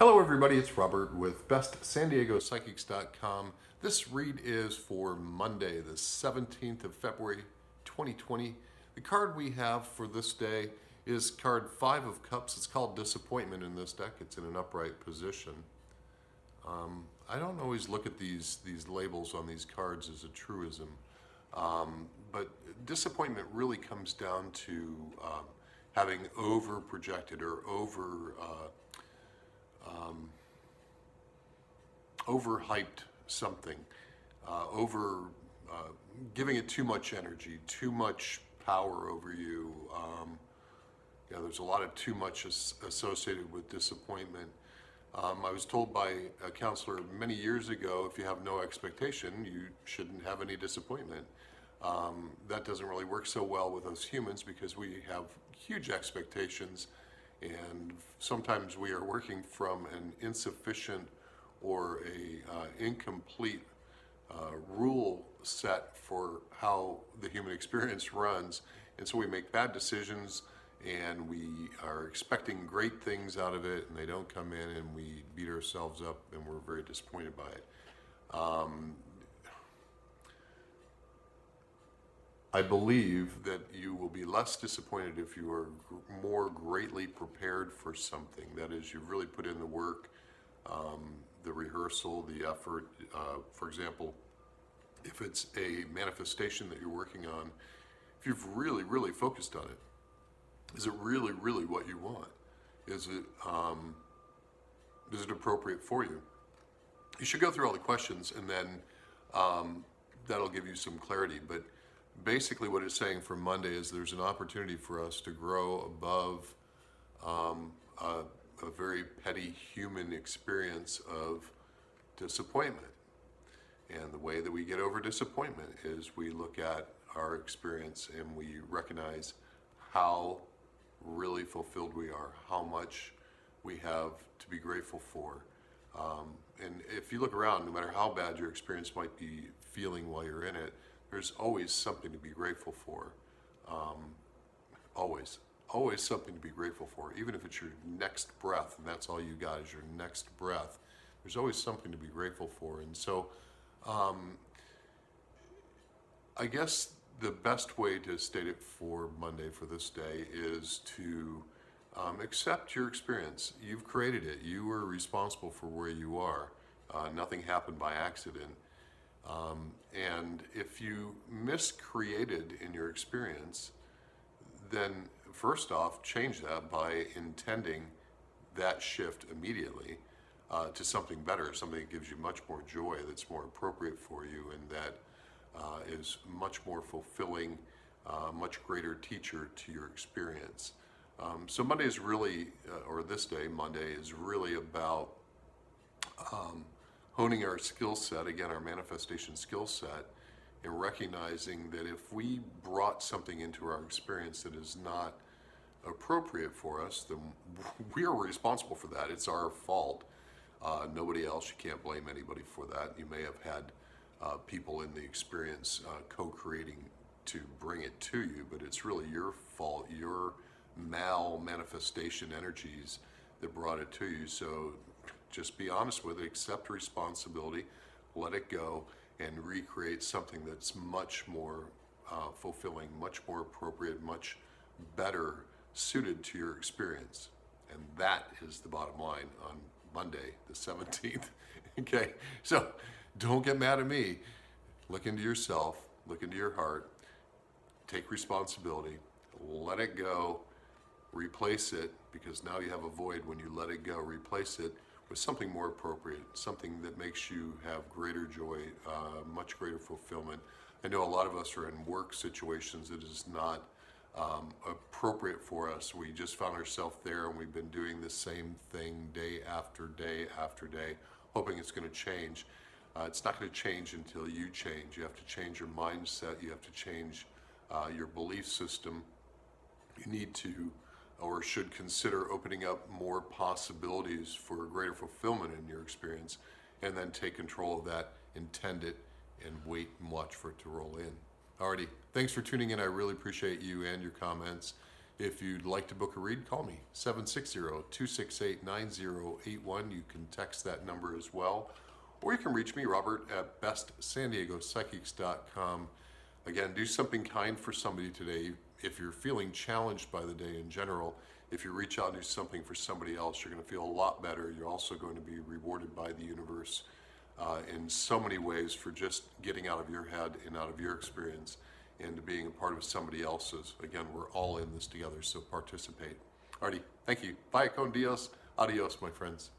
Hello everybody, it's Robert with BestSanDiegoPsychics.com. This read is for Monday, the 17th of February, 2020. The card we have for this day is card 5 of Cups. It's called Disappointment in this deck. It's in an upright position. I don't always look at these labels on these cards as a truism, but disappointment really comes down to having over-projected or overhyped something, giving it too much energy, too much power over you. Yeah, there's a lot of too much associated with disappointment. I was told by a counselor many years ago, if you have no expectation, you shouldn't have any disappointment. That doesn't really work so well with us humans because we have huge expectations. And sometimes we are working from an insufficient or a incomplete rule set for how the human experience runs. And so we make bad decisions and we are expecting great things out of it and they don't come in and we beat ourselves up and we're very disappointed by it. I believe that you will be less disappointed if you are more greatly prepared for something. That is, you've really put in the work, the rehearsal, the effort. For example, if it's a manifestation that you're working on, if you've really, really focused on it, is it really, really what you want? Is it appropriate for you? You should go through all the questions and then that'll give you some clarity. But basically what it's saying for Monday is there's an opportunity for us to grow above a very petty human experience of disappointment. And the way that we get over disappointment is we look at our experience and we recognize how really fulfilled we are, how much we have to be grateful for. And if you look around, no matter how bad your experience might be feeling while you're in it, there's always something to be grateful for. Always something to be grateful for, even if it's your next breath, and that's all you got is your next breath. There's always something to be grateful for. And so I guess the best way to state it for Monday, for this day, is to accept your experience. You've created it. You were responsible for where you are. Nothing happened by accident. And if you miscreated in your experience, then first off, change that by intending that shift immediately to something better, something that gives you much more joy, that's more appropriate for you, and that is much more fulfilling, much greater teacher to your experience. So Monday is really, or this day, Monday, is really about honing our skill set, again, our manifestation skill set, and recognizing that if we brought something into our experience that is not appropriate for us, then we are responsible for that. It's our fault. Nobody else, you can't blame anybody for that. You may have had people in the experience co-creating to bring it to you, but it's really your fault, your mal-manifestation energies that brought it to you. So just be honest with it, accept responsibility, let it go, and recreate something that's much more fulfilling, much more appropriate, much better suited to your experience. And that is the bottom line on Monday, the 17th. Okay, so don't get mad at me. Look into yourself, look into your heart, take responsibility, let it go, replace it, because now you have a void. When you let it go, replace it with something more appropriate, something that makes you have greater joy, much greater fulfillment. I know a lot of us are in work situations that is not appropriate for us. We just found ourselves there and we've been doing the same thing day after day after day, hoping it's going to change. It's not going to change until you change. You have to change your mindset. You have to change your belief system. You need to or should consider opening up more possibilities for greater fulfillment in your experience, and then take control of that, intend it, and wait and watch for it to roll in. Alrighty, thanks for tuning in. I really appreciate you and your comments. If you'd like to book a read, call me, 760-268-9081. You can text that number as well, or you can reach me, Robert, at BestSanDiegoPsychics.com. Again, do something kind for somebody today. If you're feeling challenged by the day in general, if you reach out and do something for somebody else, you're going to feel a lot better. You're also going to be rewarded by the universe in so many ways for just getting out of your head and out of your experience and being a part of somebody else's. Again, we're all in this together, so participate. Alrighty, thank you. Bye con Dios. Adios, my friends.